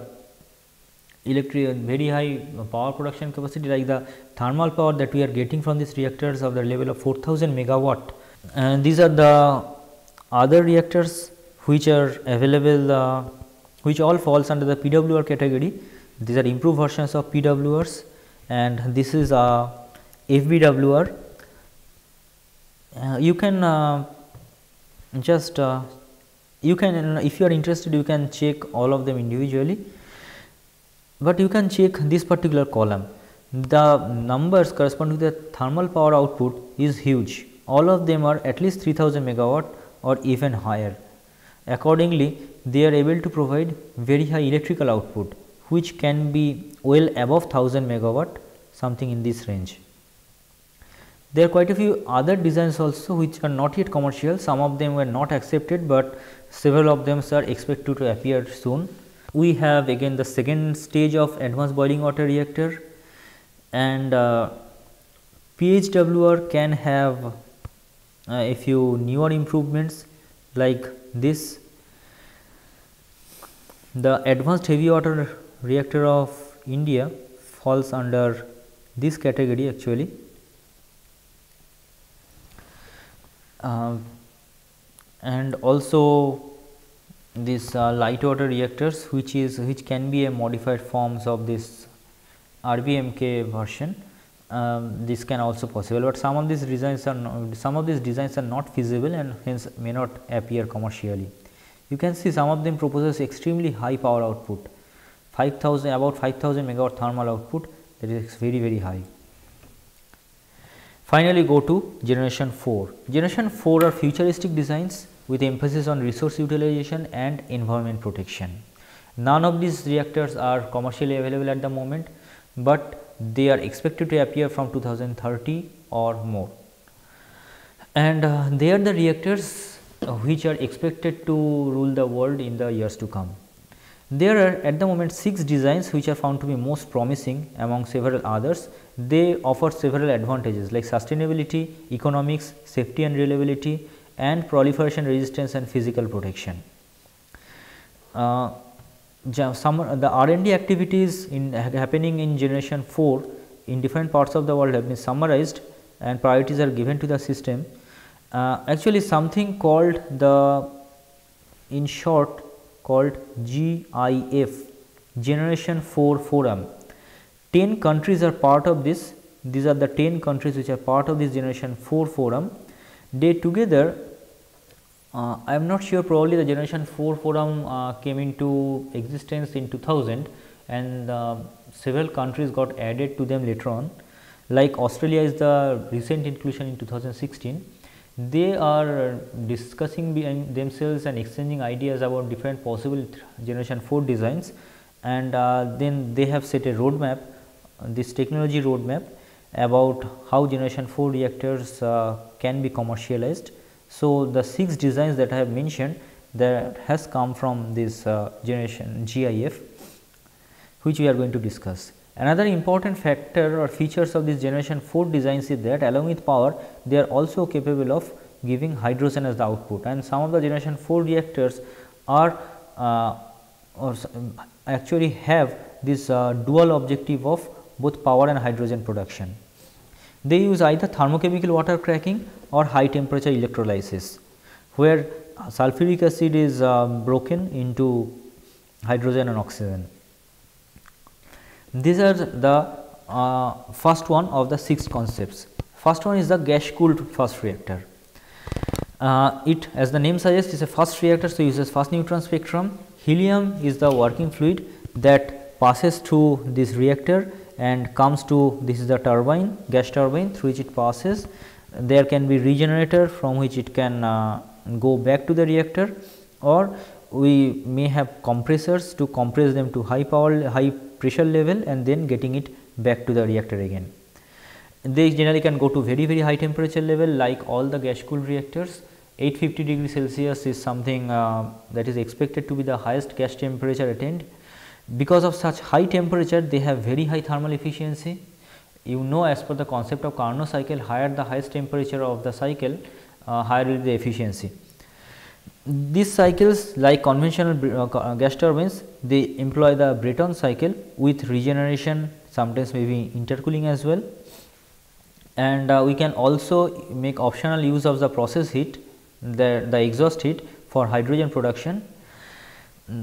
power production capacity, like the thermal power that we are getting from these reactors of the level of 4000 megawatt. And these are the other reactors which are available, which all falls under the PWR category. These are improved versions of PWRs. And this is FBWR. You can if you are interested, you can check all of them individually, but you can check this particular column. The numbers corresponding to the thermal power output is huge. All of them are at least 3000 megawatt or even higher. Accordingly, they are able to provide very high electrical output, which can be well above 1000 megawatt, something in this range. There are quite a few other designs also which are not yet commercial. Some of them were not accepted, but several of them are expected to appear soon. We have again the second stage of advanced boiling water reactor, and PHWR can have a few newer improvements like this. The advanced heavy water reactor of India falls under this category actually. And also this light water reactors, which can be a modified forms of this RBMK version. This can also possible, but some of these designs are not feasible and hence may not appear commercially. You can see some of them proposes extremely high power output, 5000, about 5000 megawatt thermal output, that is very, very high. Finally, go to generation 4. Generation 4 are futuristic designs with emphasis on resource utilization and environment protection. None of these reactors are commercially available at the moment, but they are expected to appear from 2030 or more, and they are the reactors which are expected to rule the world in the years to come. There are at the moment 6 designs which are found to be most promising among several others. They offer several advantages like sustainability, economics, safety and reliability, and proliferation resistance and physical protection. The R&D activities happening in generation 4 in different parts of the world have been summarized, and priorities are given to the system. Actually, something called the, in short called GIF, Generation 4 Forum. 10 countries are part of this. These are the 10 countries which are part of this Generation 4 Forum. They together, I am not sure, probably the Generation 4 Forum came into existence in 2000, and several countries got added to them later on, like Australia is the recent inclusion in 2016. They are discussing themselves and exchanging ideas about different possible Generation 4 designs, and then they have set a roadmap, this technology roadmap about how Generation 4 reactors can be commercialized. So, the 6 designs that I have mentioned, that has come from this generation GIF, which we are going to discuss. Another important factor or features of this generation 4 designs is that along with power, they are also capable of giving hydrogen as the output, and some of the generation 4 reactors are actually have this dual objective of both power and hydrogen production. They use either thermochemical water cracking or high temperature electrolysis, where sulfuric acid is broken into hydrogen and oxygen. These are the first one of the 6 concepts. First one is the gas cooled fast reactor. It, as the name suggests, is a fast reactor, so uses fast neutron spectrum. Helium is the working fluid that passes through this reactor and comes to, this is the turbine, gas turbine, through which it passes. There can be regenerator from which it can go back to the reactor, or we may have compressors to compress them to high power, high pressure level, and then getting it back to the reactor again. They generally can go to very, very high temperature level like all the gas cooled reactors. 850 degree Celsius is something that is expected to be the highest gas temperature attained. Because of such high temperature, they have very high thermal efficiency. You know, as per the concept of Carnot cycle, higher the highest temperature of the cycle, higher will be the efficiency. These cycles, like conventional gas turbines, they employ the Brayton cycle with regeneration, sometimes maybe intercooling as well. And we can also make optional use of the process heat, the exhaust heat for hydrogen production.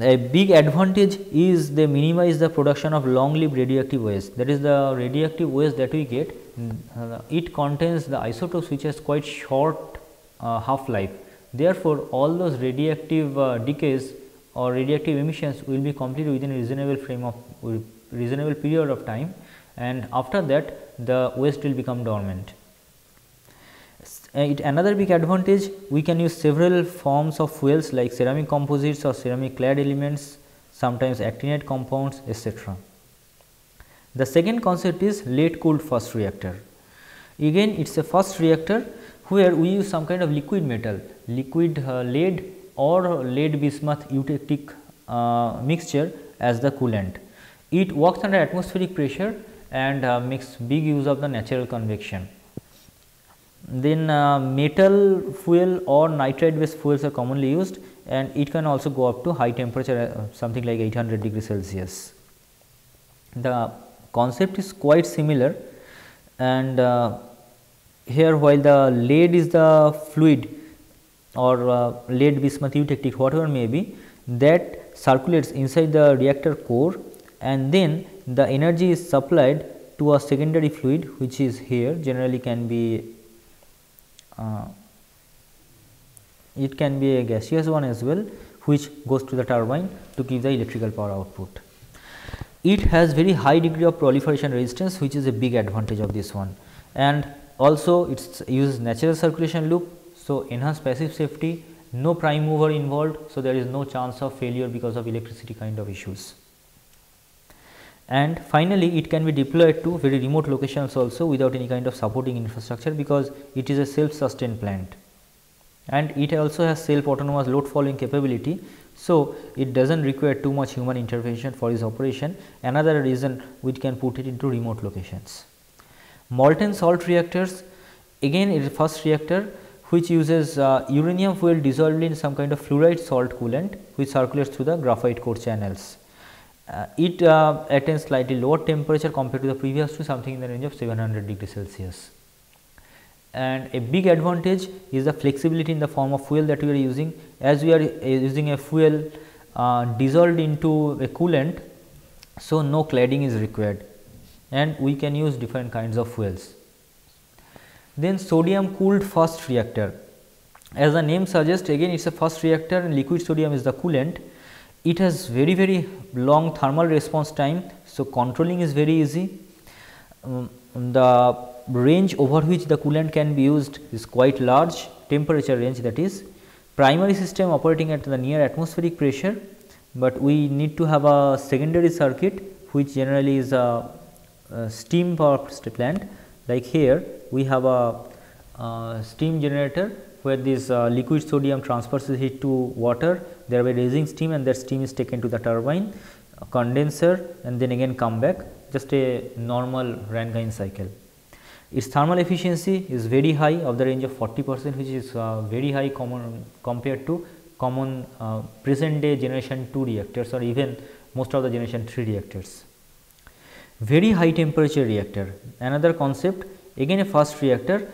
A big advantage is they minimize the production of long lived radioactive waste, that is the radioactive waste that we get. It contains the isotopes which has quite short half life. Therefore, all those radioactive decays or radioactive emissions will be completed within a reasonable reasonable period of time, and after that the waste will become dormant. Another big advantage, we can use several forms of fuels like ceramic composites or ceramic clad elements, sometimes actinate compounds, etc. The second concept is lead cooled fast reactor. Again it is a first reactor where we use some kind of liquid metal, liquid lead or lead bismuth eutectic mixture as the coolant. It works under atmospheric pressure and makes big use of the natural convection. Then metal fuel or nitride based fuels are commonly used, and it can also go up to high temperature, something like 800 degree Celsius. The concept is quite similar, and here while the lead is the fluid or lead bismuth eutectic, whatever may be, that circulates inside the reactor core, and then the energy is supplied to a secondary fluid which is here, generally can be it can be a gaseous one as well, which goes to the turbine to give the electrical power output. It has very high degree of proliferation resistance, which is a big advantage of this one, and also it uses natural circulation loop. So, enhanced passive safety, no prime mover involved. So, there is no chance of failure because of electricity kind of issues. And finally, it can be deployed to very remote locations also without any kind of supporting infrastructure, because it is a self sustained plant, and it also has self autonomous load following capability. So, it does not require too much human intervention for its operation, another reason which can put it into remote locations. Molten salt reactors, again it is first reactor which uses uranium fuel dissolved in some kind of fluoride salt coolant, which circulates through the graphite core channels. It attains slightly lower temperature compared to the previous to something in the range of 700 degree Celsius. And a big advantage is the flexibility in the form of fuel that we are using. As we are using a fuel dissolved into a coolant, so no cladding is required, and we can use different kinds of fuels. Then sodium cooled first reactor, as the name suggests, again it is a first reactor and liquid sodium is the coolant. It has very long thermal response time, so controlling is very easy. The range over which the coolant can be used is quite large, temperature range that is. Primary system operating at the near atmospheric pressure, but we need to have a secondary circuit which generally is a steam power plant. Like here we have a steam generator where this liquid sodium transfers the heat to water, thereby raising steam, and that steam is taken to the turbine, a condenser, and then again come back, just a normal Rankine cycle. Its thermal efficiency is very high, of the range of 40%, which is very high compared to common present day generation 2 reactors, or even most of the generation 3 reactors. Very high temperature reactor, another concept, again a fast reactor.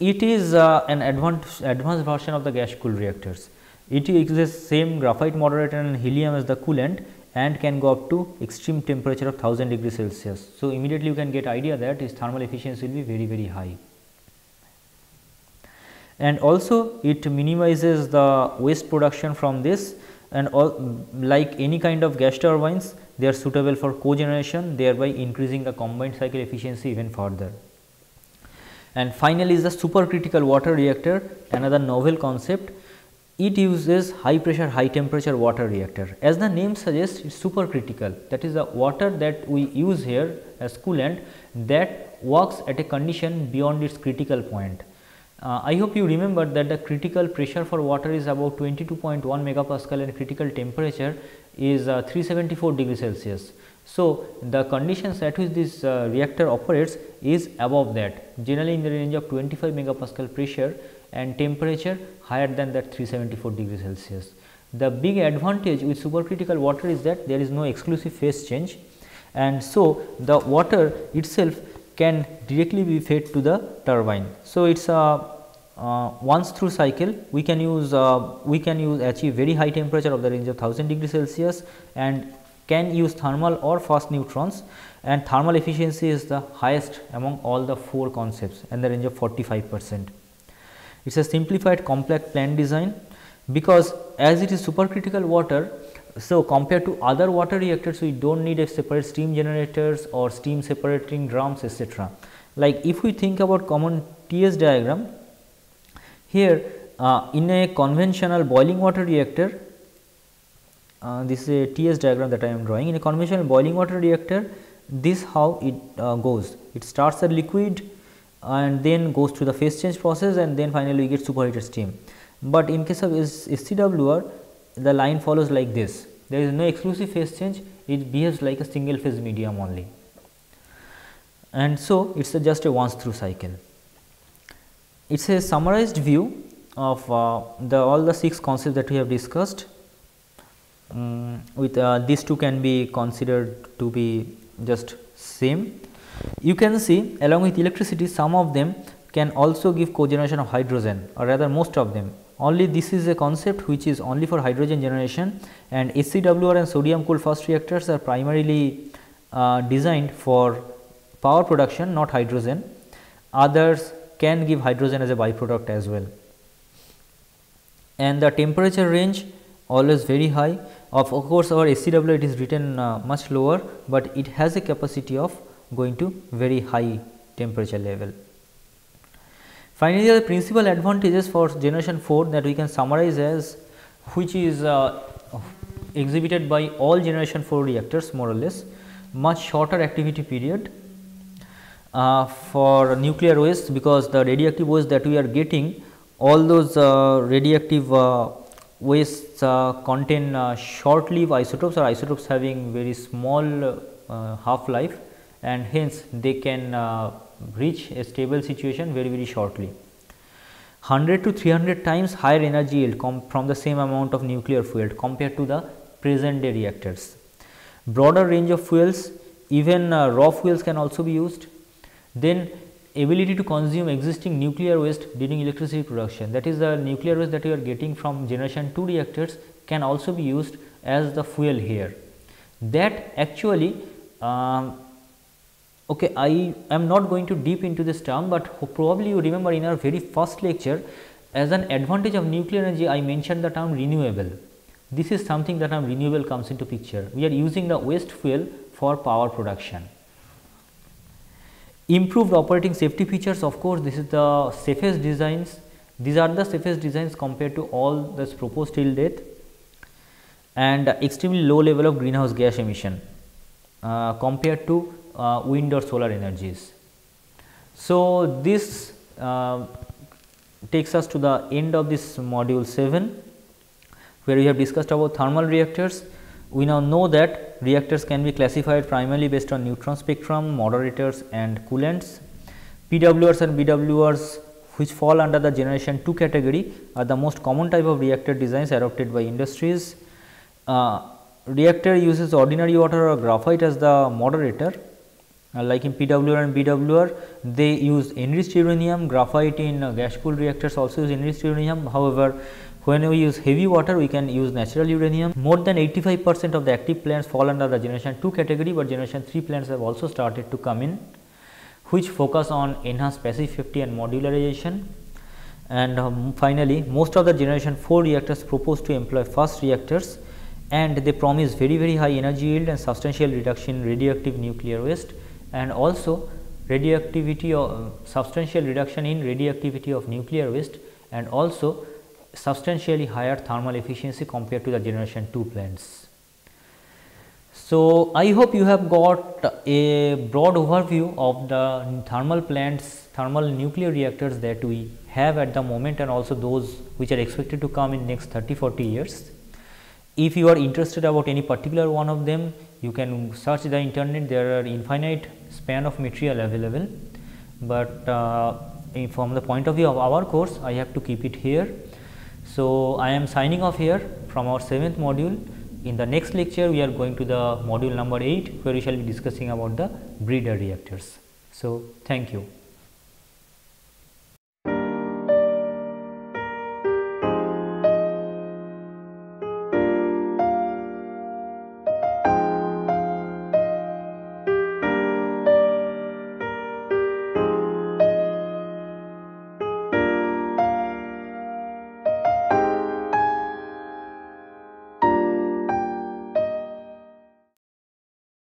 It is an advanced version of the gas cooled reactors. It uses same graphite moderator and helium as the coolant, and can go up to extreme temperature of 1000 degree Celsius. So, immediately you can get idea that its thermal efficiency will be very high. And also it minimizes the waste production from this, and all, like any kind of gas turbines, they are suitable for cogeneration, thereby increasing the combined cycle efficiency even further. And finally, is the supercritical water reactor, another novel concept. It uses high pressure, high temperature water reactor. As the name suggests, it is supercritical, that is the water that we use here as coolant that works at a condition beyond its critical point. I hope you remember that the critical pressure for water is about 22.1 megapascal and critical temperature is 374 degree Celsius. So, the conditions at which this reactor operates is above that, generally in the range of 25 megapascal pressure and temperature higher than that 374 degree Celsius. The big advantage with supercritical water is that there is no exclusive phase change, and so the water itself can directly be fed to the turbine. So, it is a once through cycle. We can use achieve very high temperature of the range of 1000 degree Celsius, and can use thermal or fast neutrons, and thermal efficiency is the highest among all the 4 concepts in the range of 45%. It is a simplified compact plant design, because as it is supercritical water. So, compared to other water reactors, we do not need a separate steam generators or steam separating drums, etc. Like if we think about common TS diagram here, in a conventional boiling water reactor, this is a TS diagram that I am drawing. In a conventional boiling water reactor, this how it goes. It starts a liquid, and then goes through the phase change process, and then finally we get superheated steam. But in case of SCWR, the line follows like this. There is no exclusive phase change, it behaves like a single phase medium only, and so it is just a once through cycle. It is a summarized view of all the 6 concepts that we have discussed. With these two can be considered to be just same. You can see along with electricity, some of them can also give cogeneration of hydrogen, or rather most of them. Only this is a concept which is only for hydrogen generation, and SCWR and sodium cooled fast reactors are primarily designed for power production, not hydrogen. Others can give hydrogen as a byproduct as well. And the temperature range always very high. Of course, our SCWR, it is written much lower, but it has a capacity of going to very high temperature level. Finally, the principal advantages for generation 4 that we can summarize as, which is exhibited by all generation 4 reactors more or less, much shorter activity period for nuclear waste, because the radioactive waste that we are getting, all those radioactive wastes contain short lived isotopes, or isotopes having very small half life, and hence they can reach a stable situation very shortly. 100 to 300 times higher energy yield from the same amount of nuclear fuel compared to the present day reactors. Broader range of fuels, even raw fuels can also be used. Then ability to consume existing nuclear waste during electricity production, that is the nuclear waste that you are getting from generation 2 reactors can also be used as the fuel here. That actually okay, I am not going to deep into this term, but probably you remember in our very first lecture, as an advantage of nuclear energy, I mentioned the term renewable. This is something that term renewable comes into picture. We are using the waste fuel for power production. Improved operating safety features, of course, this is the safest designs. These are the safest designs compared to all that's proposed till date, and extremely low level of greenhouse gas emission compared to wind or solar energies. So, this takes us to the end of this module 7, where we have discussed about thermal reactors. We now know that reactors can be classified primarily based on neutron spectrum, moderators and coolants. PWRs and BWRs, which fall under the generation 2 category, are the most common type of reactor designs adopted by industries. Reactor uses ordinary water or graphite as the moderator. Like in PWR and BWR, they use enriched uranium. Graphite in gas cooled reactors also use enriched uranium. However, when we use heavy water, we can use natural uranium. More than 85% of the active plants fall under the generation 2 category, but generation 3 plants have also started to come in, which focus on enhanced passive safety and modularization. And finally, most of the generation 4 reactors propose to employ fast reactors, and they promise very high energy yield and substantial reduction in radioactive nuclear waste, and also radioactivity or substantial reduction in radioactivity of nuclear waste, and also substantially higher thermal efficiency compared to the generation 2 plants. So, I hope you have got a broad overview of the thermal plants, thermal nuclear reactors that we have at the moment, and also those which are expected to come in next 30-40 years. If you are interested about any particular one of them, you can search the internet, there are infinite span of material available, but from the point of view of our course, I have to keep it here. So, I am signing off here from our 7th module. In the next lecture, we are going to the module number 8, where we shall be discussing about the breeder reactors. So, thank you.